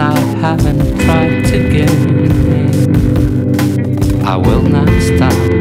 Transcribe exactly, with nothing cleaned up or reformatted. I haven't tried to get me. I will not stop.